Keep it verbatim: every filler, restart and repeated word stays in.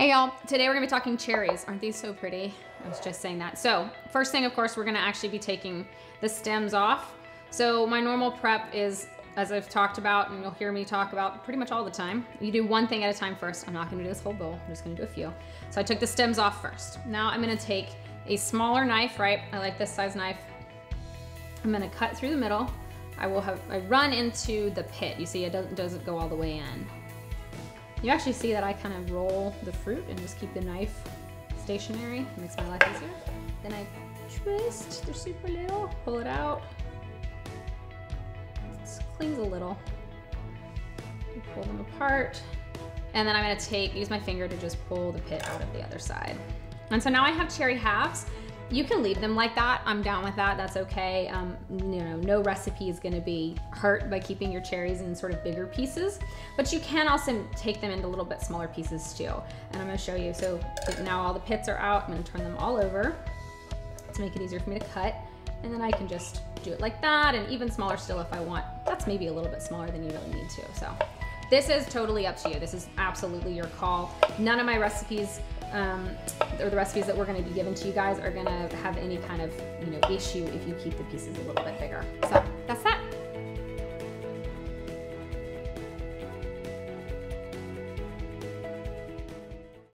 Hey y'all, today we're gonna be talking cherries. Aren't these so pretty? I was just saying that. So first thing, of course, we're gonna actually be taking the stems off. So my normal prep is, as I've talked about and you'll hear me talk about pretty much all the time, you do one thing at a time first. I'm not gonna do this whole bowl, I'm just gonna do a few. So I took the stems off first. Now I'm gonna take a smaller knife, right? I like this size knife. I'm gonna cut through the middle. I will have, I run into the pit. You see, it doesn't, doesn't go all the way in. You actually see that I kind of roll the fruit and just keep the knife stationary. It makes my life easier. Then I twist, they're super little, pull it out. Just clings a little. Pull them apart. And then I'm gonna take, use my finger to just pull the pit out of the other side. And so now I have cherry halves. You can leave them like that. I'm down with that, that's okay. Um, you know, no recipe is gonna be hurt by keeping your cherries in sort of bigger pieces, but you can also take them into a little bit smaller pieces too. And I'm gonna show you, so now all the pits are out, I'm gonna turn them all over to make it easier for me to cut. And then I can just do it like that, and even smaller still if I want. That's maybe a little bit smaller than you really need to, so. This is totally up to you. This is absolutely your call. None of my recipes um, or the recipes that we're gonna be giving to you guys are gonna have any kind of, you know, issue if you keep the pieces a little bit bigger.